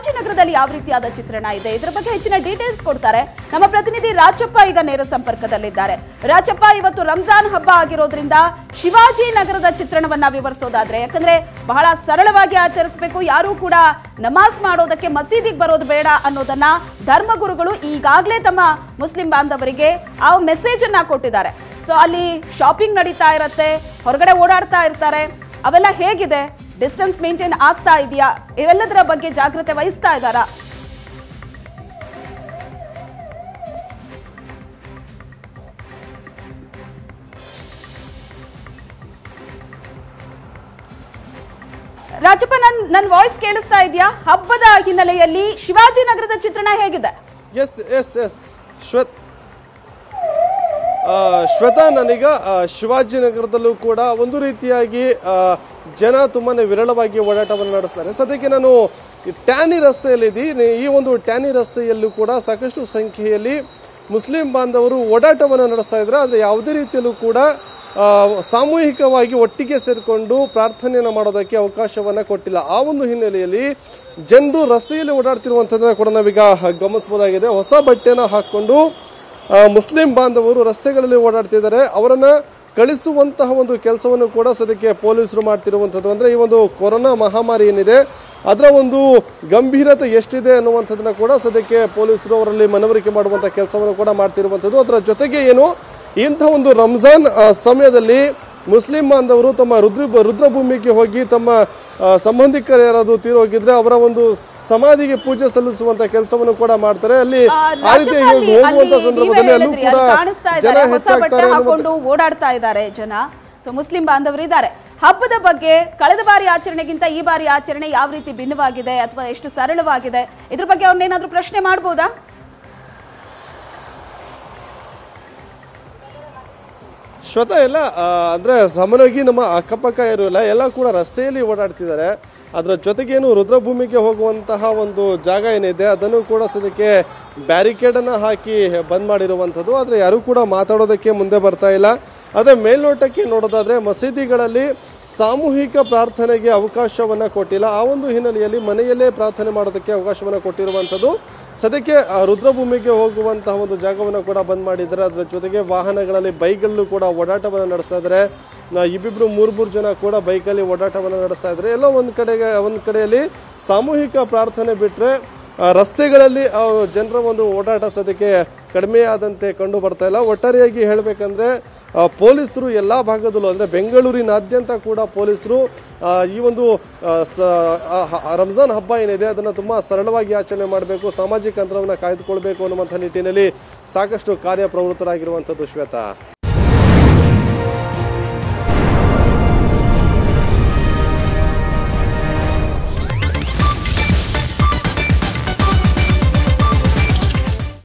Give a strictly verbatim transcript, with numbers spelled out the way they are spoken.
ರಾಜನಗರದಲ್ಲಿ ಯಾವ ರೀತಿಯಾದ ಚಿತ್ರಣ ಇದೆ ಇದರ ಬಗ್ಗೆ ಹೆಚ್ಚಿನ ಡೀಟೇಲ್ಸ್ ಕೊಡ್ತಾರೆ ನಮ್ಮ ಪ್ರತಿನಿಧಿ ರಾಜಪ್ಪ ಈಗ ನೇರ ಸಂಪರ್ಕದಲ್ಲಿದ್ದಾರೆ ರಾಜಪ್ಪ ಇವತ್ತು ರಂಜಾನ್ ಹಬ್ಬ ಆಗಿರೋದ್ರಿಂದ ಶಿವಾಜಿ ನಗರದ ಚಿತ್ರಣವನ್ನ ವಿವರಿಸೋದಾದ್ರೆ ಯಾಕಂದ್ರೆ ಬಹಳ ಸರಳವಾಗಿ ಆಚರಿಸಬೇಕು ಯಾರು ಕೂಡ ನಮಾಜ್ ಮಾಡೋದಕ್ಕೆ ಮಸೀದಿಗೆ ಬರೋದು ಬೇಡ ಅನ್ನೋದನ್ನ ಧರ್ಮಗುರುಗಳು ಈಗಾಗಲೇ ತಮ್ಮ ಮುಸ್ಲಿಂ ಬಾಂಧವರಿಗೆ ಆ ಮೆಸೇಜ್ ಅನ್ನು ಕೊಟ್ಟಿದ್ದಾರೆ ಸೋ ಅಲ್ಲಿ ಶಾಪಿಂಗ್ ನಡೀತಾ ಇರುತ್ತೆ ಹೊರಗಡೆ ಓಡಾಡ್ತಾ ಇರ್ತಾರೆ ಅವೆಲ್ಲ ಹೇಗಿದೆ डिस्टेंस मेंटेन ಆಗ್ತಾ ಇದೆಯಾ ಇವೆಲ್ಲದರ ಬಗ್ಗೆ ಜಾಗೃತೆ ವಹಿಸ್ತಾ ಇದ್ದಾರಾ ರಾಜಪ್ಪ ನನ್ನ ನನ್ನ ವಾಯ್ಸ್ ಕೇಳಿಸ್ತಾ ಇದೆಯಾ ಹಬ್ಬದ ಹಿನ್ನೆಲೆಯಲ್ಲಿ ಶಿವಾಜಿ ನಗರದ ಚಿತ್ರಣ ಹೇಗಿದೆ yes yes yes Shweta Shweta ನನೀಗ ಶಿವಾಜಿ ನಗರದಲ್ಲೂ ಕೂಡ ಒಂದು ರೀತಿಯಾಗಿ ಜನ ತುಂಬಾನೇ ವಿರಳವಾಗಿ ಓಡಾಟವನ್ನು ನಡೆಸ್ತಾರೆ ಸದ್ಯಕ್ಕೆ ನಾನು ಟ್ಯಾನಿ ರಸ್ತೆಯಲ್ಲಿದ್ದೀನಿ ಈ ಒಂದು ಟ್ಯಾನಿ ರಸ್ತೆಯಲ್ಲೂ ಕೂಡ ಸಾಕಷ್ಟು ಸಂಖ್ಯೆಯಲ್ಲಿ ಮುಸ್ಲಿಂ ಬಾಂಧವರು ಓಡಾಟವನ್ನು ನಡೆಸ್ತಾ ಇದ್ದಾರೆ ಆದರೆ ಯಾವುದೇ ರೀತಿಯಲ್ಲೂ ಕೂಡ ಸಾಮೂಹಿಕವಾಗಿ ಒಟ್ಟಿಗೆ ಸೇರಿಕೊಂಡು ಪ್ರಾರ್ಥನೆಯನ್ನು ಮಾಡೋದಕ್ಕೆ ಅವಕಾಶವನ್ನು ಕೊಟ್ಟಿಲ್ಲ ಆ ಒಂದು ಹಿನ್ನೆಲೆಯಲ್ಲಿ ಜನರು ರಸ್ತೆಯಲ್ಲಿ ಓಡಾಡ್ತಿರುವಂತದನ್ನ ಕೂಡ ನಾವೀಗ ಗಮನಿಸಬಹುದಾಗಿದೆ ಹೊಸ ಬಟ್ಟೆಯನ್ನು ಹಾಕೊಂಡು ಮುಸ್ಲಿಂ ಬಾಂಧವರು ರಸ್ತೆಗಳಲ್ಲಿ ಓಡಾಡ್ತಿದ್ದಾರೆ ಅವರನ್ನು ಕಳಿಸುವಂತಹ ಒಂದು ಕೆಲಸವನ್ನು ಕೂಡ ಸದ್ಯಕ್ಕೆ ಪೊಲೀಸರು ಮಾಡ್ತಿರುವಂಥದ್ದು ಅಂದರೆ ಈ ಒಂದು ಕೊರೋನಾ ಮಹಾಮಾರಿ ಏನಿದೆ ಅದರ ಒಂದು ಗಂಭೀರತೆ ಎಷ್ಟಿದೆ ಅನ್ನುವಂಥದ್ದನ್ನು ಕೂಡ ಸದ್ಯಕ್ಕೆ ಪೊಲೀಸರು ಅವರಲ್ಲಿ ಮನವರಿಕೆ ಮಾಡುವಂಥ ಕೆಲಸವನ್ನು ಕೂಡ ಮಾಡ್ತಿರುವಂಥದ್ದು ಅದರ ಜೊತೆಗೆ ಏನು ಇಂಥ ಒಂದು ರಂಜಾನ್ ಸಮಯದಲ್ಲಿ ಮುಸ್ಲಿಂ ಬಾಂಧವರು ತಮ್ಮ ರುದ್ರ ರುದ್ರಭೂಮಿಗೆ ಹೋಗಿ ತಮ್ಮ ಸಂಬಂಧಿಕರು ಯಾರಾದರೂ ತೀರೋಗಿದ್ರೆ ಅವರ ಒಂದು ಸಮಾಧಿಗೆ ಪೂಜೆ ಸಲ್ಲಿಸುವಂತ ಕೆಲಸವನ್ನು ಕೂಡ ಮಾಡ್ತಾರೆ ಅಲ್ಲಿ ಆ ರೀತಿ ಹೋಗುವಂತ ಸಂದರ್ಭದಲ್ಲಿ ಅಲ್ಲೂ ಕೂಡ ಜನ ಹೆಚ್ಚಾಗ್ತಾರೆ ಹಾಕೊಂಡು ಓಡಾಡ್ತಾ ಇದ್ದಾರೆ ಜನ ಸೊ ಮುಸ್ಲಿಂ ಬಾಂಧವರು ಇದ್ದಾರೆ ಹಬ್ಬದ ಬಗ್ಗೆ ಕಳೆದ ಬಾರಿ ಆಚರಣೆಗಿಂತ ಈ ಬಾರಿ ಆಚರಣೆ ಯಾವ ರೀತಿ ಭಿನ್ನವಾಗಿದೆ ಅಥವಾ ಎಷ್ಟು ಸರಳವಾಗಿದೆ ಇದರ ಬಗ್ಗೆ ಅವನೇನಾದರೂ ಪ್ರಶ್ನೆ ಮಾಡಬಹುದಾ ಶ್ವೇತಾ ಎಲ್ಲ ಅಂದರೆ ಸಾಮಾನ್ಯವಾಗಿ ನಮ್ಮ ಅಕ್ಕಪಕ್ಕ ಇರೋಲ್ಲ ಎಲ್ಲ ಕೂಡ ರಸ್ತೆಯಲ್ಲಿ ಓಡಾಡ್ತಿದ್ದಾರೆ ಅದರ ಜೊತೆಗೇನು ರುದ್ರಭೂಮಿಗೆ ಹೋಗುವಂತಹ ಒಂದು ಜಾಗ ಏನಿದೆ ಅದನ್ನು ಕೂಡ ಸದ್ಯಕ್ಕೆ ಬ್ಯಾರಿಕೇಡನ್ನು ಹಾಕಿ ಬಂದ್ ಮಾಡಿರುವಂಥದ್ದು ಆದರೆ ಯಾರೂ ಕೂಡ ಮಾತಾಡೋದಕ್ಕೆ ಮುಂದೆ ಬರ್ತಾ ಇಲ್ಲ ಆದರೆ ಮೇಲ್ನೋಟಕ್ಕೆ ನೋಡೋದಾದರೆ ಮಸೀದಿಗಳಲ್ಲಿ ಸಾಮೂಹಿಕ ಪ್ರಾರ್ಥನೆಗೆ ಅವಕಾಶವನ್ನು ಕೊಟ್ಟಿಲ್ಲ ಆ ಒಂದು ಹಿನ್ನೆಲೆಯಲ್ಲಿ ಮನೆಯಲ್ಲೇ ಪ್ರಾರ್ಥನೆ ಮಾಡೋದಕ್ಕೆ ಅವಕಾಶವನ್ನು ಕೊಟ್ಟಿರುವಂಥದ್ದು ಸದ್ಯಕ್ಕೆ ರುದ್ರಭೂಮಿಗೆ ಹೋಗುವಂತಹ ಒಂದು ಜಾಗವನ್ನು ಕೂಡ ಬಂದ್ ಮಾಡಿದ್ದಾರೆ ಅದರ ಜೊತೆಗೆ ವಾಹನಗಳಲ್ಲಿ ಬೈಕ್ಗಳಲ್ಲೂ ಕೂಡ ಓಡಾಟವನ್ನು ನಡೆಸ್ತಾ ಇದ್ದಾರೆ ಇಬ್ಬಿಬ್ರು ಮೂರು ಮೂರು ಜನ ಕೂಡ ಬೈಕಲ್ಲಿ ಓಡಾಟವನ್ನು ನಡೆಸ್ತಾ ಇದ್ದಾರೆ ಎಲ್ಲೋ ಒಂದು ಕಡೆಗೆ ಒಂದು ಕಡೆಯಲ್ಲಿ ಸಾಮೂಹಿಕ ಪ್ರಾರ್ಥನೆ ಬಿಟ್ಟರೆ ರಸ್ತೆಗಳಲ್ಲಿ ಜನರ ಒಂದು ಓಡಾಟ ಸದ್ಯಕ್ಕೆ ಕಡಿಮೆಯಾದಂತೆ ಕಂಡು ಬರ್ತಾ ಇಲ್ಲ ಒಟ್ಟಾರೆಯಾಗಿ ಹೇಳಬೇಕಂದ್ರೆ ಪೊಲೀಸರು ಎಲ್ಲ ಭಾಗದಲ್ಲೂ ಅಂದರೆ ಬೆಂಗಳೂರಿನಾದ್ಯಂತ ಕೂಡ ಪೊಲೀಸರು ಈ ಒಂದು ರಂಜಾನ್ ಹಬ್ಬ ಏನಿದೆ ಅದನ್ನು ತುಂಬ ಸರಳವಾಗಿ ಆಚರಣೆ ಮಾಡಬೇಕು ಸಾಮಾಜಿಕ ಅಂತರವನ್ನು ಕಾಯ್ದುಕೊಳ್ಬೇಕು ಅನ್ನುವಂಥ ನಿಟ್ಟಿನಲ್ಲಿ ಸಾಕಷ್ಟು ಕಾರ್ಯಪ್ರವೃತ್ತರಾಗಿರುವಂಥದ್ದು ಶ್ವೇತಾ